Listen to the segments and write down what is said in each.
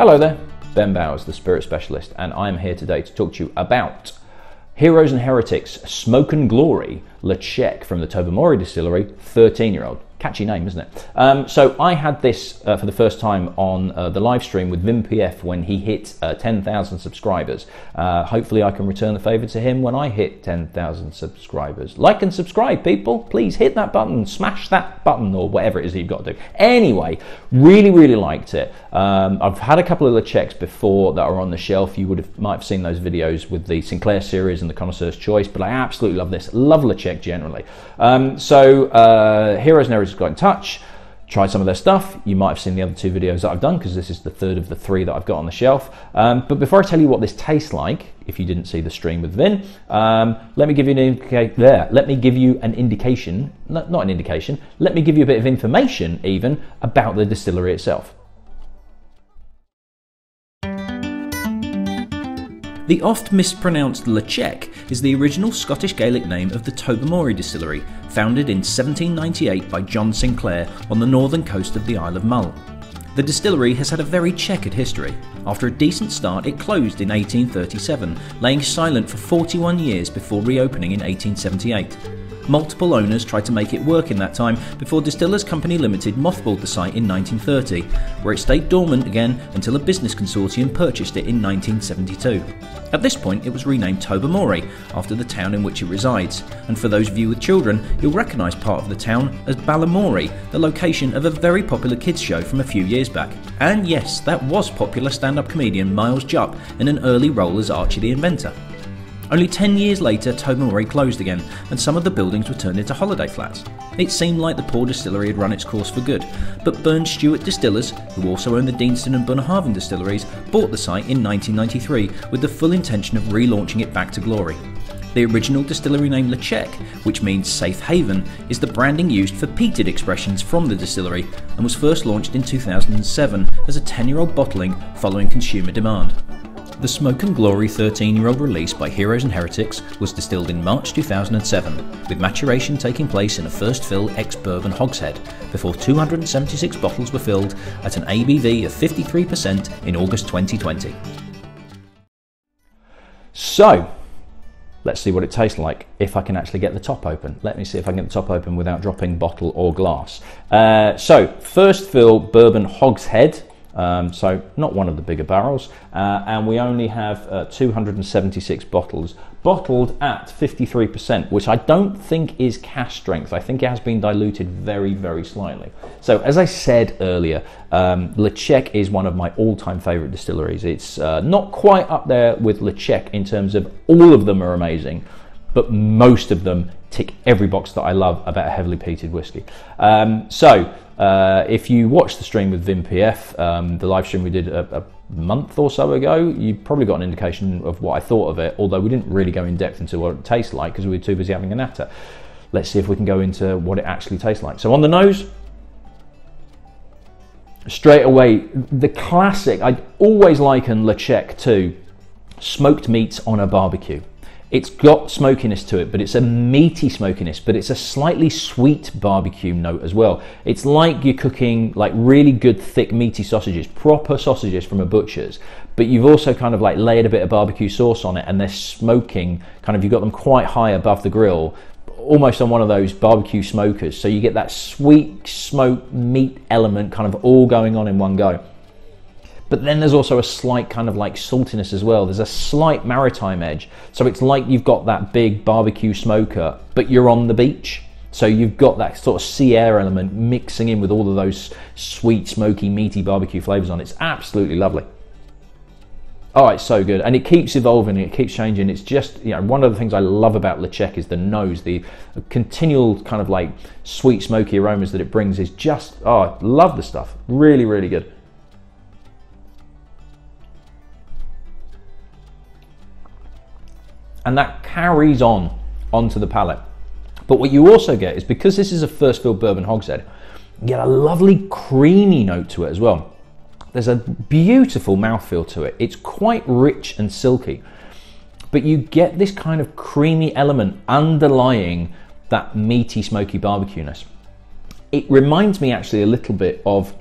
Hello there, Ben Bowers, The Spirit Specialist, and I'm here today to talk to you about Heroes and Heretics, Smoke and Glory, Le Cheic from the Tobermory Distillery, 13-year-old. Catchy name, isn't it? So I had this for the first time on the live stream with VinPF when he hit 10,000 subscribers. Hopefully I can return the favour to him when I hit 10,000 subscribers. Like and subscribe, people. Please hit that button, smash that button, or whatever it is that you've got to do. Anyway, really, really liked it. I've had a couple of Le Cheics before that are on the shelf. You might have seen those videos with the Sinclair series and the Connoisseur's Choice, but I absolutely love this. Love Le Cheic generally. So Heroes and Heretics got in touch, tried some of their stuff. You might have seen the other two videos that I've done because this is the third of the three that I've got on the shelf. But before I tell you what this tastes like, if you didn't see the stream with Vin, let me give you a bit of information even about the distillery itself. The oft mispronounced Le Cheic is the original Scottish Gaelic name of the Tobermory Distillery, founded in 1798 by John Sinclair on the northern coast of the Isle of Mull. The distillery has had a very checkered history. After a decent start, it closed in 1837, laying silent for 41 years before reopening in 1878. Multiple owners tried to make it work in that time before Distillers Company Limited mothballed the site in 1930, where it stayed dormant again until a business consortium purchased it in 1972. At this point it was renamed Tobermory, after the town in which it resides, and for those of you with children, you'll recognise part of the town as Balamory, the location of a very popular kids show from a few years back. And yes, that was popular stand-up comedian Miles Jupp in an early role as Archie the Inventor. Only 10 years later, Tobermory closed again, and some of the buildings were turned into holiday flats. It seemed like the poor distillery had run its course for good, but Burns Stewart Distillers, who also owned the Deanston and Bunnahabhain distilleries, bought the site in 1993 with the full intention of relaunching it back to glory. The original distillery name Le Cheic, which means safe haven, is the branding used for peated expressions from the distillery, and was first launched in 2007 as a 10-year-old bottling following consumer demand. The Smoke and Glory 13-year-old release by Heroes and Heretics was distilled in March 2007, with maturation taking place in a first fill ex-bourbon hogshead, before 276 bottles were filled at an ABV of 53% in August 2020. So, let's see what it tastes like, if I can actually get the top open. Let me see if I can get the top open without dropping bottle or glass. So, first fill bourbon hogshead. So not one of the bigger barrels, and we only have 276 bottles, bottled at 53%, which I don't think is cask strength. I think it has been diluted very, very slightly. So as I said earlier, Le Cheic is one of my all-time favourite distilleries. It's not quite up there with Le Cheic in terms of all of them are amazing, but most of them tick every box that I love about a heavily peated whiskey. So if you watched the stream with VinPF, the live stream we did a month or so ago, you probably got an indication of what I thought of it, although we didn't really go in depth into what it tastes like because we were too busy having a natter. Let's see if we can go into what it actually tastes like. So on the nose, straight away, the classic, I'd always liken Le Cheic to smoked meats on a barbecue. It's got smokiness to it, but it's a meaty smokiness, but it's a slightly sweet barbecue note as well. It's like you're cooking like really good thick meaty sausages, proper sausages from a butcher's, but you've also kind of like layered a bit of barbecue sauce on it and they're smoking, kind of you've got them quite high above the grill, almost on one of those barbecue smokers. So you get that sweet smoke meat element kind of all going on in one go. But then there's also a slight kind of like saltiness as well. There's a slight maritime edge. So it's like you've got that big barbecue smoker, but you're on the beach. So you've got that sort of sea air element mixing in with all of those sweet, smoky, meaty barbecue flavors on it. It's absolutely lovely. Oh, it's so good. And it keeps evolving, it keeps changing. It's just, you know, one of the things I love about Le Cheic is the nose, the continual kind of like sweet, smoky aromas that it brings is just, oh, I love the stuff. Really, really good. And that carries on onto the palate. But what you also get is, because this is a first fill bourbon hogshead, you get a lovely creamy note to it as well. There's a beautiful mouthfeel to it. It's quite rich and silky, but you get this kind of creamy element underlying that meaty, smoky barbecue-ness. It reminds me actually a little bit of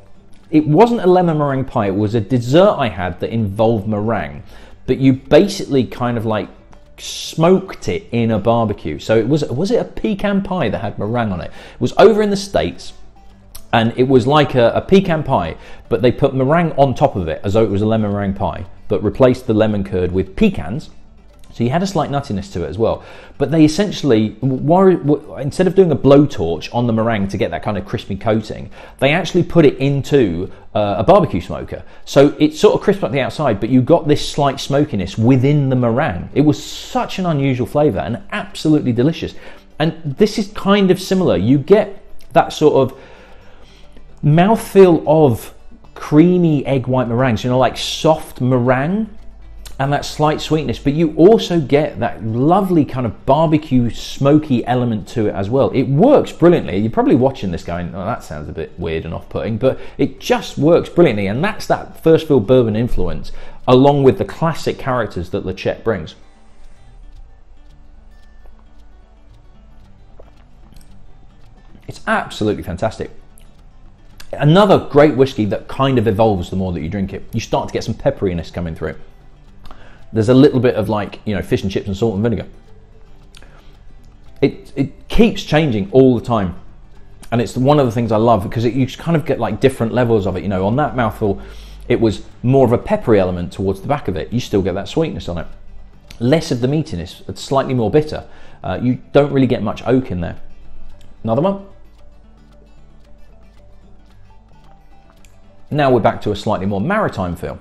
It wasn't a lemon meringue pie, it was a dessert I had that involved meringue, but you basically kind of like smoked it in a barbecue. So it was it a pecan pie that had meringue on it? It was over in the States, and it was like a pecan pie, but they put meringue on top of it as though it was a lemon meringue pie, but replaced the lemon curd with pecans. So you had a slight nuttiness to it as well. But they essentially, instead of doing a blowtorch on the meringue to get that kind of crispy coating, they actually put it into a barbecue smoker. So it sort of crisped up the outside, but you got this slight smokiness within the meringue. It was such an unusual flavour and absolutely delicious. And this is kind of similar. You get that sort of mouthfeel of creamy egg white meringues, you know, like soft meringue, and that slight sweetness, but you also get that lovely kind of barbecue smoky element to it as well. It works brilliantly. You're probably watching this going, oh, that sounds a bit weird and off-putting, but it just works brilliantly, and that's that first fill bourbon influence along with the classic characters that Le Cheic brings. It's absolutely fantastic. Another great whiskey that kind of evolves the more that you drink it. You start to get some pepperiness coming through. There's a little bit of, like, you know, fish and chips and salt and vinegar. It keeps changing all the time. And it's one of the things I love, because you kind of get like different levels of it. You know, on that mouthful, it was more of a peppery element towards the back of it. You still get that sweetness on it. Less of the meatiness, it's slightly more bitter. You don't really get much oak in there. Another one. Now we're back to a slightly more maritime feel.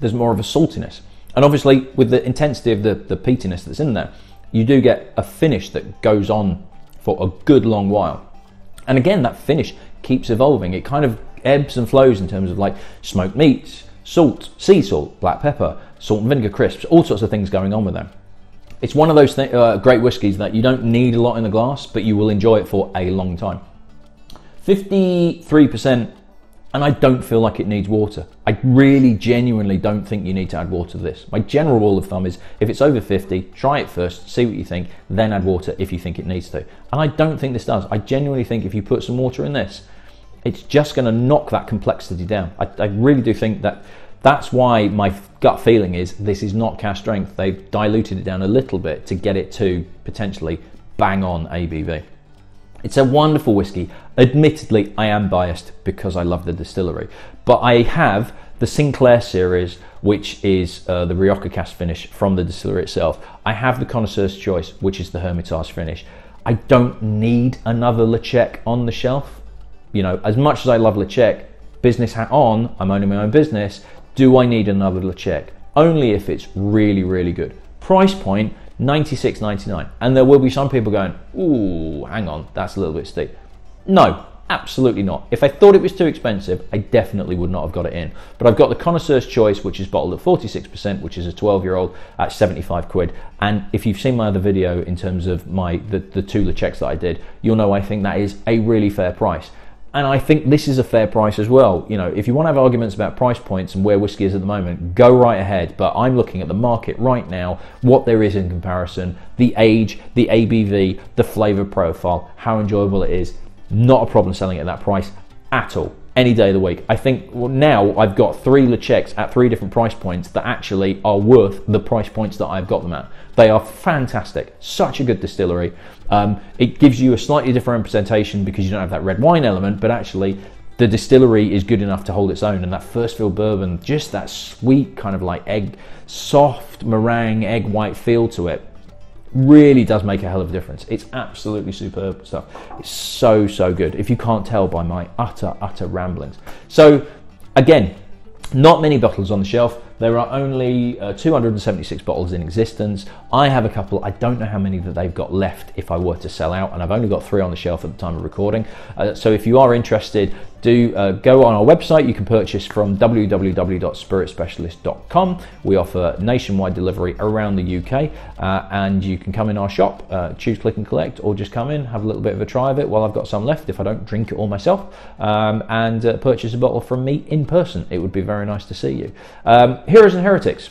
There's more of a saltiness. And obviously, with the intensity of the peatiness that's in there, you do get a finish that goes on for a good long while. And again, that finish keeps evolving. It kind of ebbs and flows in terms of like smoked meats, salt, sea salt, black pepper, salt and vinegar crisps, all sorts of things going on with them. It's one of those great whiskies that you don't need a lot in the glass, but you will enjoy it for a long time. 53%. And I don't feel like it needs water. I really genuinely don't think you need to add water to this. My general rule of thumb is, if it's over 50, try it first, see what you think, then add water if you think it needs to. And I don't think this does. I genuinely think if you put some water in this, it's just gonna knock that complexity down. I really do think that that's why my gut feeling is this is not cask strength. They've diluted it down a little bit to get it to potentially bang on ABV. It's a wonderful whiskey. Admittedly, I am biased because I love the distillery, but I have the Sinclair series, which is the Rioja cask finish from the distillery itself. I have the Connoisseur's Choice, which is the Hermitage finish. I don't need another Le Cheic on the shelf. You know, as much as I love Le Cheic, business hat on, I'm owning my own business, do I need another Le Cheic? Only if it's really, really good. Price point, $96.99, and there will be some people going, ooh, hang on, that's a little bit steep. No, absolutely not. If I thought it was too expensive, I definitely would not have got it in. But I've got the Connoisseur's Choice, which is bottled at 46%, which is a 12-year-old at 75 quid. And if you've seen my other video in terms of the two Le Cheics that I did, you'll know I think that is a really fair price. And I think this is a fair price as well. You know, if you want to have arguments about price points and where whiskey is at the moment, go right ahead. But I'm looking at the market right now, what there is in comparison, the age, the ABV, the flavor profile, how enjoyable it is. Not a problem selling it at that price at all, any day of the week. I think now I've got three Le Cheics at three different price points that actually are worth the price points that I've got them at. They are fantastic, such a good distillery. It gives you a slightly different presentation because you don't have that red wine element, but actually the distillery is good enough to hold its own, and that first fill bourbon, just that sweet kind of like egg, soft meringue, egg white feel to it, really does make a hell of a difference. It's absolutely superb stuff. It's so, so good, if you can't tell by my utter ramblings. So again, not many bottles on the shelf. There are only 276 bottles in existence. I have a couple. I don't know how many that they've got left if I were to sell out, and I've only got three on the shelf at the time of recording. So if you are interested, do go on our website. You can purchase from www.spiritspecialist.com. We offer nationwide delivery around the UK, and you can come in our shop, choose click and collect, or just come in, have a little bit of a try of it while I've got some left if I don't drink it all myself, and purchase a bottle from me in person. It would be very nice to see you. Heroes and Heretics,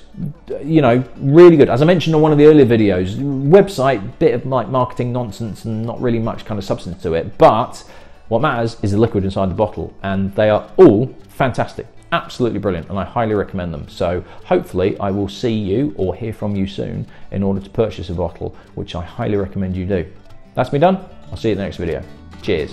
you know, really good. As I mentioned on one of the earlier videos, website, bit of like marketing nonsense and not really much kind of substance to it, but What matters is the liquid inside the bottle, and they are all fantastic, absolutely brilliant, and I highly recommend them. So hopefully I will see you or hear from you soon in order to purchase a bottle, which I highly recommend you do. That's me done. I'll see you in the next video. Cheers.